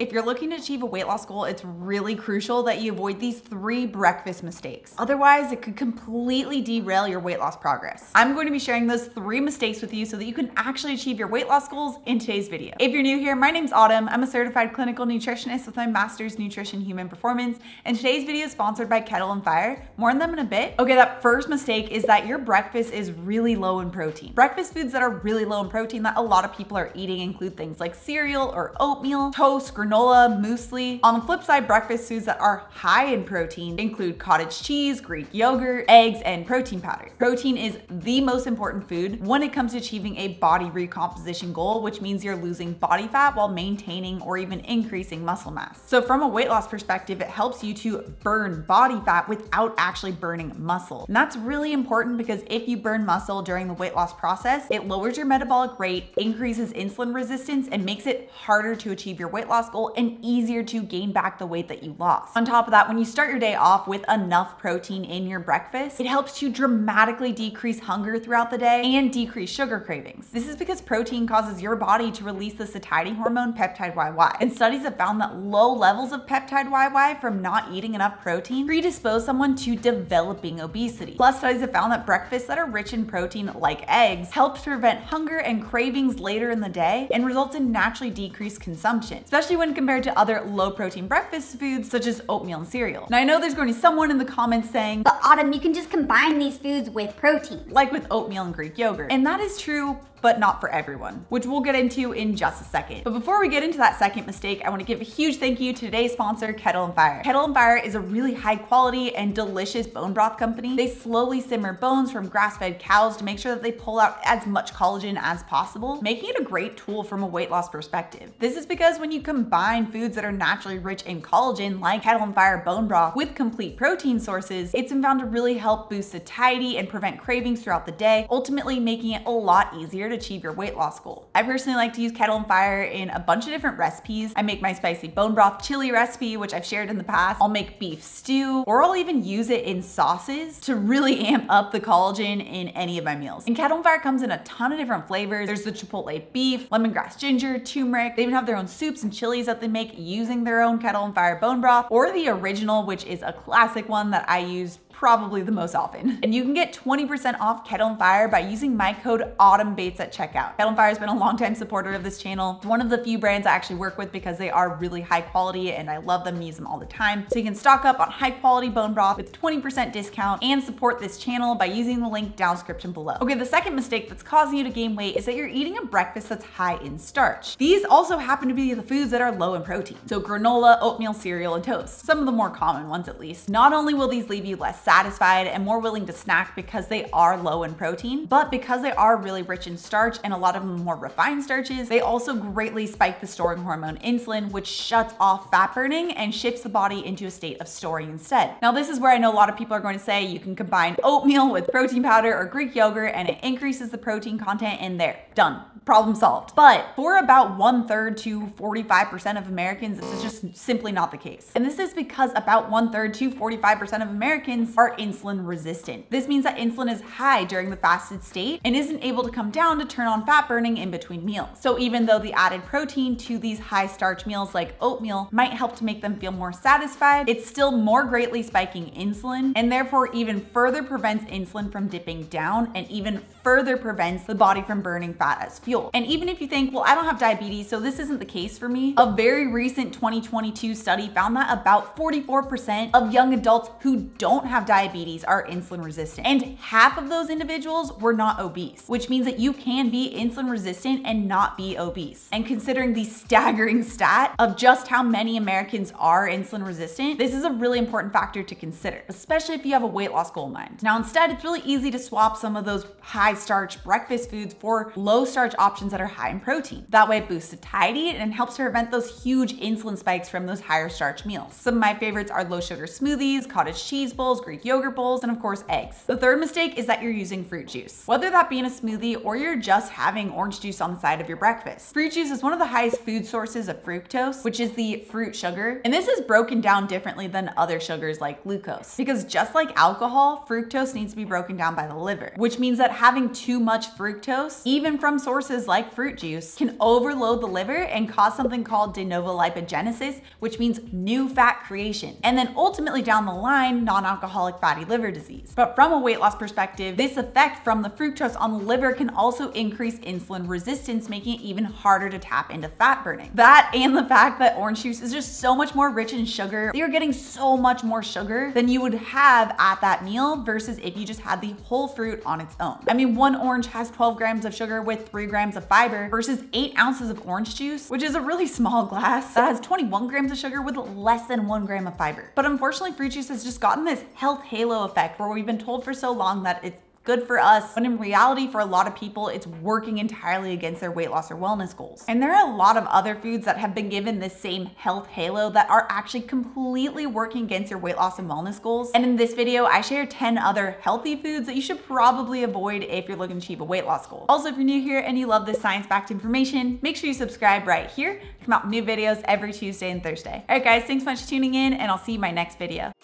If you're looking to achieve a weight loss goal, it's really crucial that you avoid these 3 breakfast mistakes. Otherwise, it could completely derail your weight loss progress. I'm going to be sharing those 3 mistakes with you so that you can actually achieve your weight loss goals in today's video. If you're new here, my name's Autumn. I'm a certified clinical nutritionist with my master's in nutrition human performance, and today's video is sponsored by Kettle and Fire. More on them in a bit. Okay, that first mistake is that your breakfast is really low in protein. Breakfast foods that are really low in protein that a lot of people are eating include things like cereal or oatmeal, toast, granola, muesli. On the flip side, breakfast foods that are high in protein include cottage cheese, Greek yogurt, eggs, and protein powder. Protein is the most important food when it comes to achieving a body recomposition goal, which means you're losing body fat while maintaining or even increasing muscle mass. So from a weight loss perspective, it helps you to burn body fat without actually burning muscle. And that's really important because if you burn muscle during the weight loss process, it lowers your metabolic rate, increases insulin resistance, and makes it harder to achieve your weight loss goal and easier to gain back the weight that you lost. On top of that, when you start your day off with enough protein in your breakfast, it helps to dramatically decrease hunger throughout the day and decrease sugar cravings. This is because protein causes your body to release the satiety hormone peptide YY. And studies have found that low levels of peptide YY from not eating enough protein predispose someone to developing obesity. Plus, studies have found that breakfasts that are rich in protein, like eggs, helps prevent hunger and cravings later in the day and results in naturally decreased consumption, especially when compared to other low-protein breakfast foods such as oatmeal and cereal. Now I know there's going to be someone in the comments saying, "But Autumn, you can just combine these foods with protein." Like with oatmeal and Greek yogurt. And that is true, but not for everyone, which we'll get into in just a second. But before we get into that second mistake, I wanna give a huge thank you to today's sponsor, Kettle and Fire. Kettle and Fire is a really high quality and delicious bone broth company. They slowly simmer bones from grass-fed cows to make sure that they pull out as much collagen as possible, making it a great tool from a weight loss perspective. This is because when you combine foods that are naturally rich in collagen, like Kettle and Fire bone broth, with complete protein sources, it's been found to really help boost satiety and prevent cravings throughout the day, ultimately making it a lot easier to achieve your weight loss goal. I personally like to use Kettle and Fire in a bunch of different recipes. I make my spicy bone broth chili recipe, which I've shared in the past. I'll make beef stew, or I'll even use it in sauces to really amp up the collagen in any of my meals. And Kettle and Fire comes in a ton of different flavors. There's the chipotle beef, lemongrass ginger, turmeric. They even have their own soups and chilies that they make using their own Kettle and Fire bone broth, or the original, which is a classic one that I use probably the most often. And you can get 20% off Kettle and Fire by using my code AUTUMNBATES at checkout. Kettle and Fire has been a longtime supporter of this channel. It's one of the few brands I actually work with because they are really high quality and I love them and use them all the time. So you can stock up on high quality bone broth with 20% discount and support this channel by using the link down description below. Okay, the second mistake that's causing you to gain weight is that you're eating a breakfast that's high in starch. These also happen to be the foods that are low in protein. So granola, oatmeal, cereal, and toast. Some of the more common ones at least. Not only will these leave you less satisfied and more willing to snack because they are low in protein, but because they are really rich in starch and a lot of them more refined starches, they also greatly spike the storing hormone insulin, which shuts off fat burning and shifts the body into a state of storing instead. Now, this is where I know a lot of people are going to say you can combine oatmeal with protein powder or Greek yogurt and it increases the protein content in there. Done. Problem solved. But for about 1/3 to 45% of Americans, this is just simply not the case. And this is because about 1/3 to 45% of Americans are insulin resistant. This means that insulin is high during the fasted state and isn't able to come down to turn on fat burning in between meals. So even though the added protein to these high starch meals like oatmeal might help to make them feel more satisfied, it's still more greatly spiking insulin and therefore even further prevents insulin from dipping down and even further prevents the body from burning fat as fuel. And even if you think, well, I don't have diabetes, so this isn't the case for me, a very recent 2022 study found that about 44% of young adults who don't have diabetes are insulin resistant. And half of those individuals were not obese, which means that you can be insulin resistant and not be obese. And considering the staggering stat of just how many Americans are insulin resistant, this is a really important factor to consider, especially if you have a weight loss goal in mind. Now, instead, it's really easy to swap some of those high starch breakfast foods for low starch options that are high in protein. That way it boosts satiety and helps prevent those huge insulin spikes from those higher starch meals. Some of my favorites are low sugar smoothies, cottage cheese bowls, Greek yogurt bowls, and of course eggs. The third mistake is that you're using fruit juice. Whether that be in a smoothie or you're just having orange juice on the side of your breakfast. Fruit juice is one of the highest food sources of fructose, which is the fruit sugar. And this is broken down differently than other sugars like glucose, because just like alcohol, fructose needs to be broken down by the liver, which means that having having too much fructose, even from sources like fruit juice, can overload the liver and cause something called de novo lipogenesis, which means new fat creation, and then ultimately down the line, non-alcoholic fatty liver disease. But from a weight loss perspective, this effect from the fructose on the liver can also increase insulin resistance, making it even harder to tap into fat burning. That and the fact that orange juice is just so much more rich in sugar, you're getting so much more sugar than you would have at that meal versus if you just had the whole fruit on its own. I mean, one orange has 12 grams of sugar with 3 grams of fiber versus 8 ounces of orange juice, which is a really small glass that has 21 grams of sugar with less than 1 gram of fiber. But unfortunately, fruit juice has just gotten this health halo effect where we've been told for so long that it's good for us, when in reality, for a lot of people, it's working entirely against their weight loss or wellness goals. And there are a lot of other foods that have been given this same health halo that are actually completely working against your weight loss and wellness goals. And in this video, I share 10 other healthy foods that you should probably avoid if you're looking to achieve a weight loss goal. Also, if you're new here and you love this science-backed information, make sure you subscribe right here. Come out with new videos every Tuesday and Thursday. All right, guys, thanks so much for tuning in, and I'll see you in my next video.